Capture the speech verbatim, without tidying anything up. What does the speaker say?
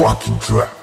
fucking trap.